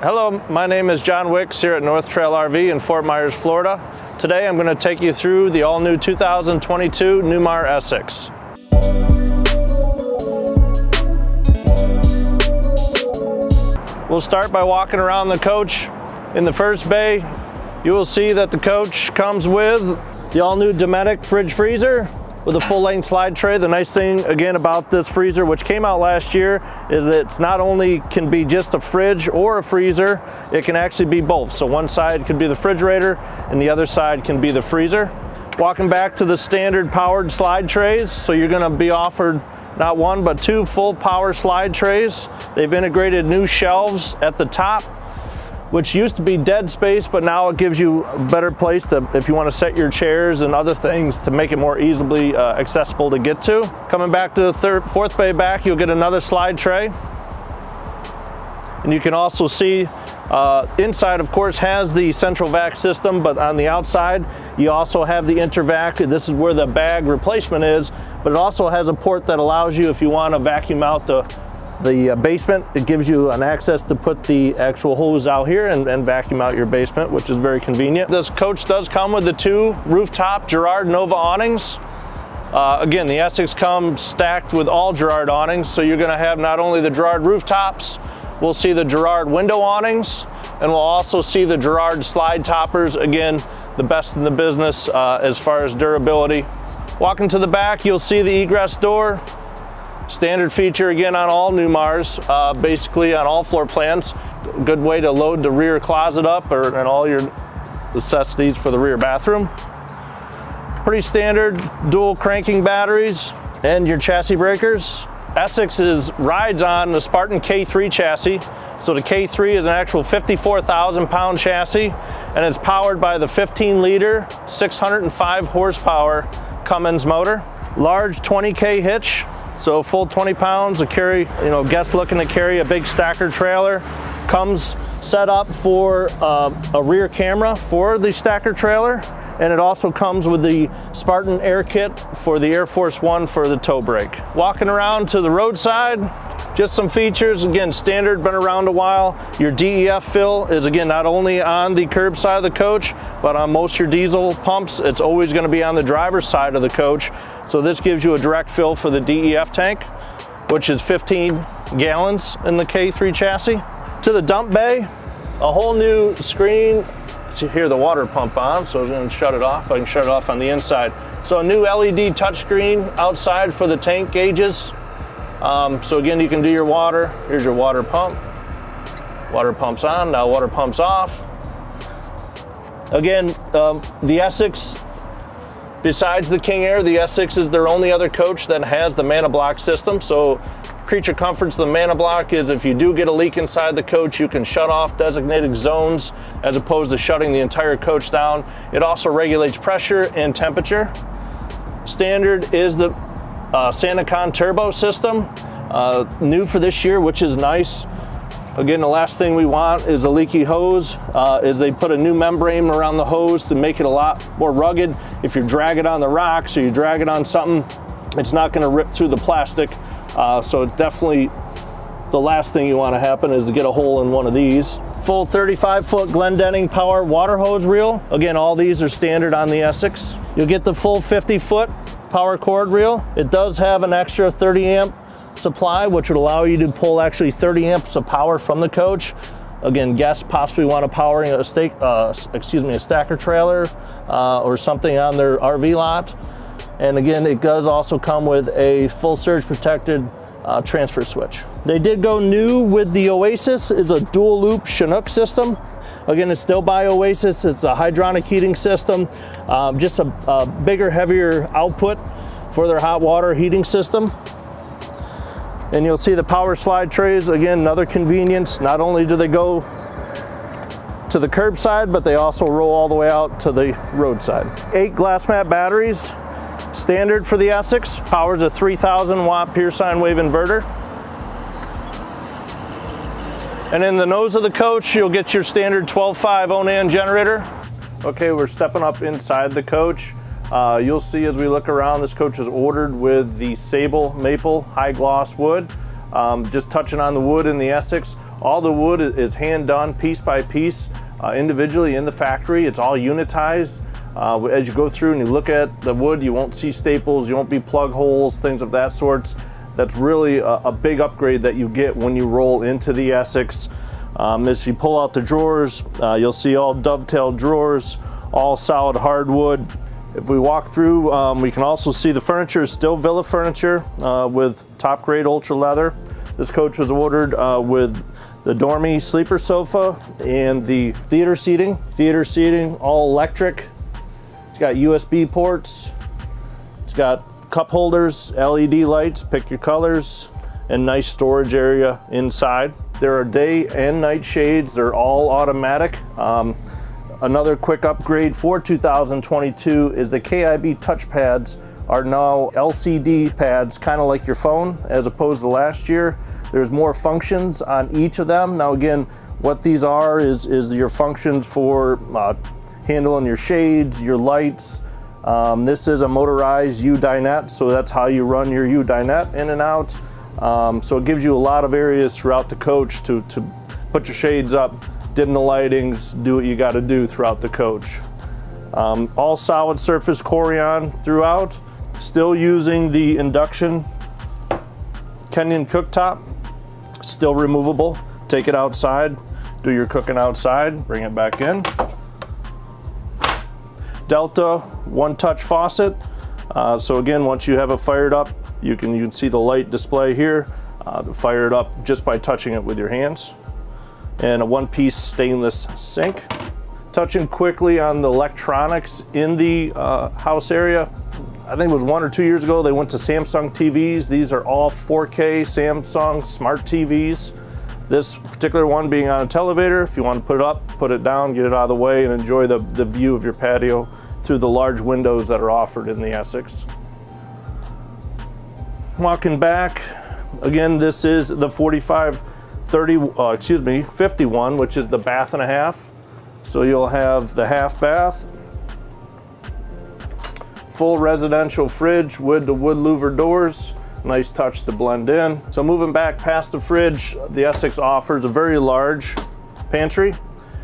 Hello, my name is John Wicks here at North Trail RV in Fort Myers, Florida. Today I'm going to take you through the all-new 2022 Newmar Essex. We'll start by walking around the coach. In the first bay, you will see that the coach comes with the all-new Dometic fridge freezer with a full-length slide tray. The nice thing, again, about this freezer, which came out last year, is that it's not only can be just a fridge or a freezer, it can actually be both. So one side could be the refrigerator and the other side can be the freezer. Walking back to the standard powered slide trays, so you're gonna be offered not one, but two full power slide trays. They've integrated new shelves at the top, which used to be dead space, but now it gives you a better place to, if you want to set your chairs and other things, to make it more easily accessible to get to. Coming back to the fourth bay back, you'll get another slide tray. And you can also see inside, of course, has the central vac system, but on the outside, you also have the intervac. This is where the bag replacement is, but it also has a port that allows you, if you want to vacuum out the basement, it gives you an access to put the actual hose out here and vacuum out your basement, which is very convenient. This coach does come with the two rooftop Girard Nova awnings. Again, the Essex comes stacked with all Girard awnings, so you're gonna have not only the Girard rooftops, we'll see the Girard window awnings, and we'll also see the Girard slide toppers. Again, the best in the business as far as durability. Walking to the back, you'll see the egress door. Standard feature again on all Newmars, basically on all floor plans. Good way to load the rear closet up and all your necessities for the rear bathroom. Pretty standard dual cranking batteries and your chassis breakers. Essex rides on the Spartan K3 chassis. So the K3 is an actual 54,000 pound chassis, and it's powered by the 15 liter, 605 horsepower Cummins motor. Large 20K hitch. So full 20 pounds to carry, guests looking to carry a big stacker trailer. Comes set up for a rear camera for the stacker trailer. And it also comes with the Spartan air kit for the Air Force One for the tow brake. Walking around to the roadside, just some features. Again, standard, been around a while. Your DEF fill is, again, not only on the curb side of the coach, but on most of your diesel pumps, it's always gonna be on the driver's side of the coach. So this gives you a direct fill for the DEF tank, which is 15 gallons in the K3 chassis. To the dump bay, a whole new screen. So you hear the water pump on, so I'm gonna shut it off. I can shut it off on the inside. So a new LED touchscreen outside for the tank gauges. So again, you can do your water. Here's your water pump. Water pump's on, now water pump's off. Again, the Essex, besides the King Air, the Essex is their only other coach that has the Mana Block system. So creature comforts, the Mana Block is if you do get a leak inside the coach, you can shut off designated zones as opposed to shutting the entire coach down. It also regulates pressure and temperature. Standard is the SantaCon Turbo system, new for this year, which is nice. Again, the last thing we want is a leaky hose, is they put a new membrane around the hose to make it a lot more rugged. If you drag it on the rocks or you drag it on something, it's not gonna rip through the plastic. So it definitely, the last thing you wanna happen is to get a hole in one of these. Full 35-foot Glendenning power water hose reel. Again, all these are standard on the Essex. You'll get the full 50-foot power cord reel. It does have an extra 30-amp supply, which would allow you to pull actually 30 amps of power from the coach. Again, guests possibly want to power a stacker trailer or something on their RV lot. And again, it does also come with a full surge protected transfer switch. They did go new with the Oasis, is a dual loop Chinook system. Again, it's still by Oasis. It's a hydronic heating system, just a bigger, heavier output for their hot water heating system. And you'll see the power slide trays. Again, another convenience. Not only do they go to the curbside, but they also roll all the way out to the roadside. 8 glass mat batteries, standard for the Essex. Powers a 3,000 watt pure sine wave inverter. And in the nose of the coach, you'll get your standard 12.5 Onan generator. Okay, we're stepping up inside the coach. You'll see as we look around, this coach is ordered with the sable maple high gloss wood. Just touching on the wood in the Essex, All the wood is hand done piece by piece individually in the factory. It's all unitized. As you go through and you look at the wood, you won't see staples, you won't be plug holes, things of that sort. That's really a big upgrade that you get when you roll into the Essex. As you pull out the drawers, you'll see all dovetailed drawers, all solid hardwood. If we walk through, we can also see the furniture is still Villa furniture with top grade ultra leather. This coach was ordered with the Dormy sleeper sofa and the theater seating. Theater seating, all electric. It's got USB ports. It's got cup holders, LED lights, pick your colors, and nice storage area inside. There are day and night shades. They're all automatic. Another quick upgrade for 2022 is the KIB touchpads are now LCD pads, kind of like your phone, as opposed to last year. There's more functions on each of them. Now again, what these are is your functions for handling your shades, your lights. This is a motorized U-dinette, so that's how you run your U-dinette in and out. So it gives you a lot of areas throughout the coach to put your shades up, dim the lightings, do what you gotta do throughout the coach. All solid surface Corian throughout. Still using the induction Kenyon cooktop, still removable. Take it outside, do your cooking outside, bring it back in. Delta one-touch faucet. So again, once you have it fired up, you can see the light display here, fire it up just by touching it with your hands. And a one-piece stainless sink. Touching quickly on the electronics in the house area, I think it was 1 or 2 years ago, they went to Samsung TVs. These are all 4K Samsung smart TVs. This particular one being on a televator, if you want to put it up, put it down, get it out of the way, and enjoy the view of your patio through the large windows that are offered in the Essex. Walking back, again, this is the 51, which is the bath and a half. So you'll have the half bath, full residential fridge with the wood louver doors. Nice touch to blend in. So moving back past the fridge, the Essex offers a very large pantry,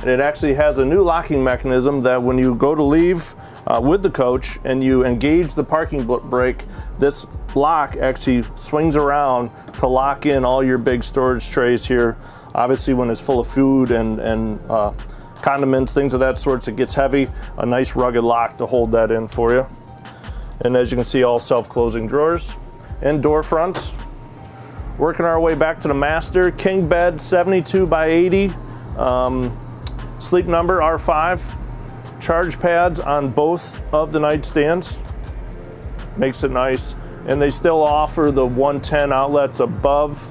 and it actually has a new locking mechanism that when you go to leave with the coach and you engage the parking brake, this lock actually swings around to lock in all your big storage trays here. Obviously when it's full of food and condiments, things of that sort, it gets heavy. A nice rugged lock to hold that in for you. And as you can see, all self-closing drawers and door fronts. Working our way back to the master, king bed, 72 by 80, Sleep Number R5, charge pads on both of the nightstands, makes it nice. And they still offer the 110 outlets above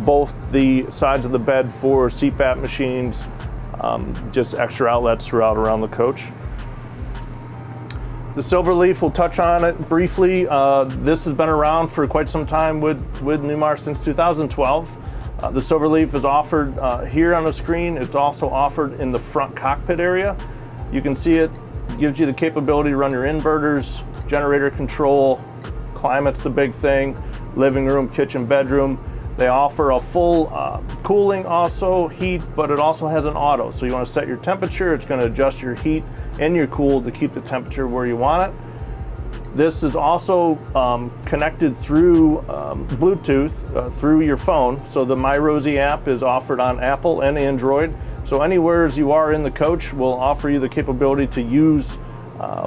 both the sides of the bed for CPAP machines, just extra outlets throughout around the coach. The Silverleaf, we'll touch on it briefly. This has been around for quite some time with Newmar since 2012. The Silverleaf is offered here on the screen. It's also offered in the front cockpit area. You can see it gives you the capability to run your inverters, generator control, climate's the big thing, living room, kitchen, bedroom. They offer a full cooling also, heat, but it also has an auto. So you wanna set your temperature, it's gonna adjust your heat and your cool to keep the temperature where you want it. This is also connected through Bluetooth, through your phone. So the MyRosie app is offered on Apple and Android. So anywhere as you are in the coach will offer you the capability to use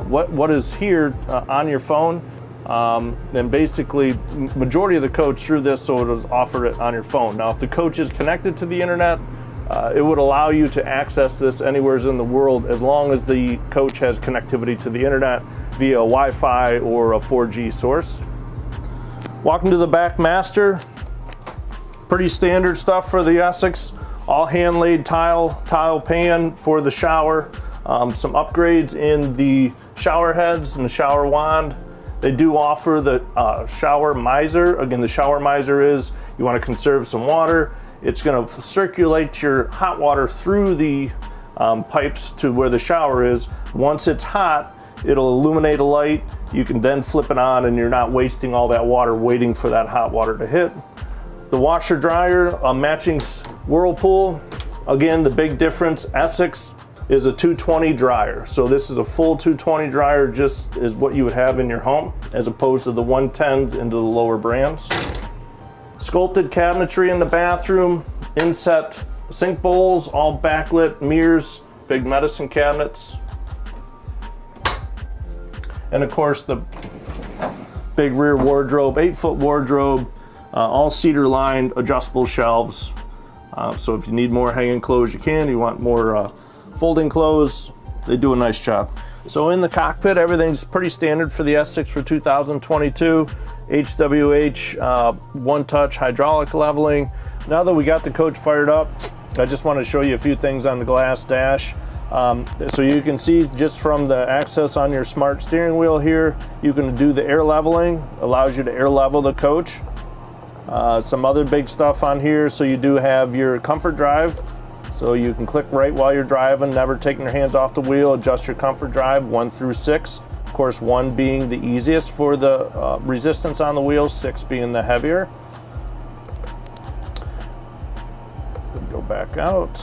what is here on your phone. And basically, majority of the coach through this, so it is offered it on your phone. Now, if the coach is connected to the internet, it would allow you to access this anywhere in the world as long as the coach has connectivity to the internet via Wi-Fi or a 4G source. Walking to the back master, pretty standard stuff for the Essex. All hand-laid tile pan for the shower. Some upgrades in the shower heads and the shower wand. They do offer the shower miser. Again, the shower miser is you want to conserve some water. It's going to circulate your hot water through the pipes to where the shower is. Once it's hot, it'll illuminate a light. You can then flip it on and you're not wasting all that water waiting for that hot water to hit. The washer dryer, a matching Whirlpool. Again, the big difference, Essex is a 220 dryer. So this is a full 220 dryer, just is what you would have in your home, as opposed to the 110s into the lower brands. Sculpted cabinetry in the bathroom, inset sink bowls, all backlit, mirrors, big medicine cabinets. And of course the big rear wardrobe, 8-foot wardrobe, all cedar lined adjustable shelves. So if you need more hanging clothes, you can. You want more folding clothes, they do a nice job. So in the cockpit, everything's pretty standard for the Essex for 2022. HWH, one-touch hydraulic leveling. Now that we got the coach fired up, I just want to show you a few things on the glass dash. So you can see just from the access on your smart steering wheel here, you can do the air leveling, allows you to air level the coach. Some other big stuff on here, so you do have your comfort drive. So you can click right while you're driving, never taking your hands off the wheel, adjust your comfort drive 1 through 6. Of course, 1 being the easiest for the resistance on the wheel, 6 being the heavier. Go back out.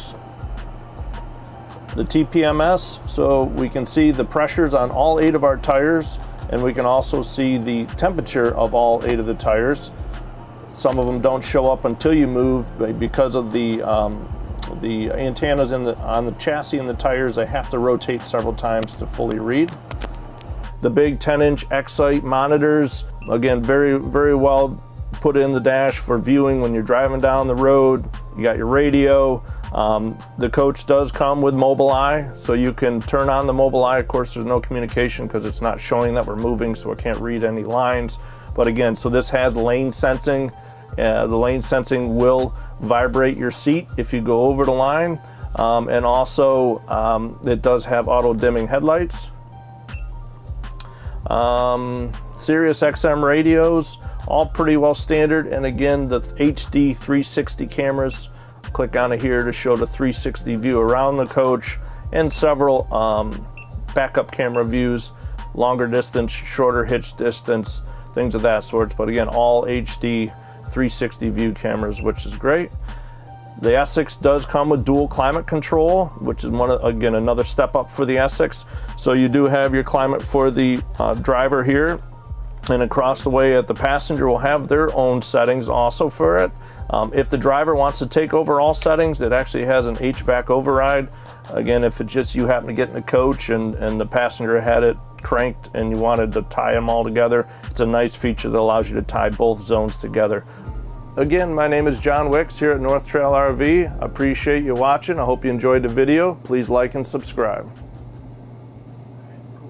The TPMS, so we can see the pressures on all 8 of our tires, and we can also see the temperature of all 8 of the tires. Some of them don't show up until you move because of the antennas on the chassis and the tires. They have to rotate several times to fully read. The big 10-inch Excite monitors, again, very well put in the dash for viewing when you're driving down the road. You got your radio. The coach does come with Mobile Eye, so you can turn on the Mobile Eye. Of course, there's no communication because it's not showing that we're moving, so it can't read any lines. But again, so this has lane sensing. The lane sensing will vibrate your seat if you go over the line, and also it does have auto dimming headlights. Sirius XM radios, all pretty well standard, and again the HD 360 cameras. Click on it here to show the 360 view around the coach, and several backup camera views, longer distance, shorter hitch distance, things of that sort. But again, all HD 360 view cameras, which is great. The Essex does come with dual climate control, which is another step up for the Essex. So you do have your climate for the driver here, and across the way at the passenger will have their own settings also for it. If the driver wants to take over all settings, it actually has an HVAC override. Again, if it's just you happen to get in the coach and the passenger had it cranked and you wanted to tie them all together, it's a nice feature that allows you to tie both zones together. Again, my name is John Wicks here at North Trail RV. I appreciate you watching. I hope you enjoyed the video. Please like and subscribe.